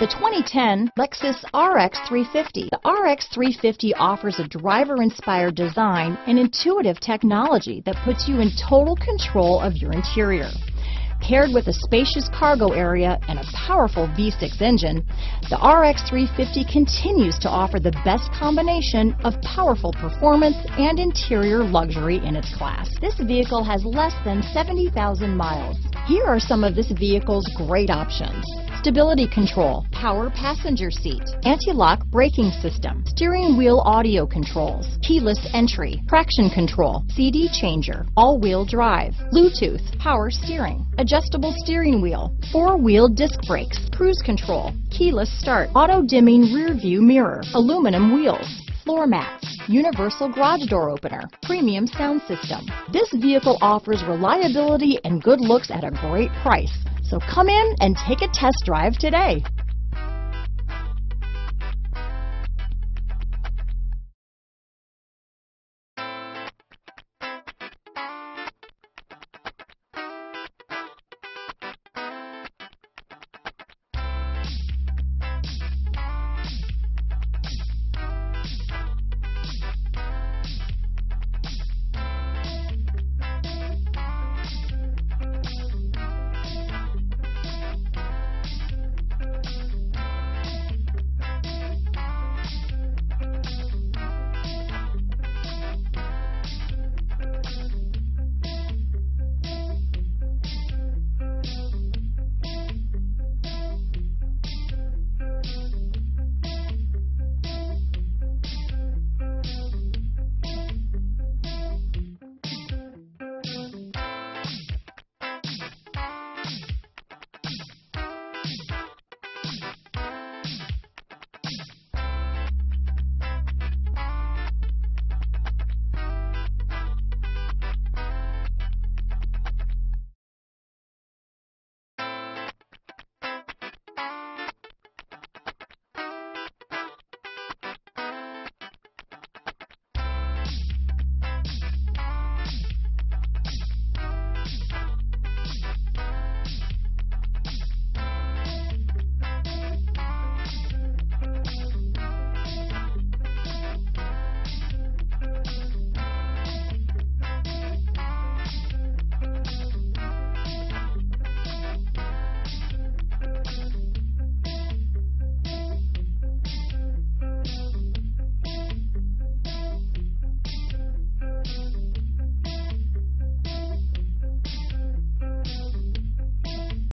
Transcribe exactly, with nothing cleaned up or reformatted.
The twenty ten Lexus R X three fifty. The R X three fifty offers a driver-inspired design and intuitive technology that puts you in total control of your interior. Paired with a spacious cargo area and a powerful V six engine, the R X three fifty continues to offer the best combination of powerful performance and interior luxury in its class. This vehicle has less than seventy thousand miles. Here are some of this vehicle's great options: stability control, power passenger seat, anti-lock braking system, steering wheel audio controls, keyless entry, traction control, C D changer, all-wheel drive, Bluetooth, power steering, adjustable steering wheel, four-wheel disc brakes, cruise control, keyless start, auto-dimming rear-view mirror, aluminum wheels, floor mats, universal garage door opener, premium sound system. This vehicle offers reliability and good looks at a great price. So come in and take a test drive today.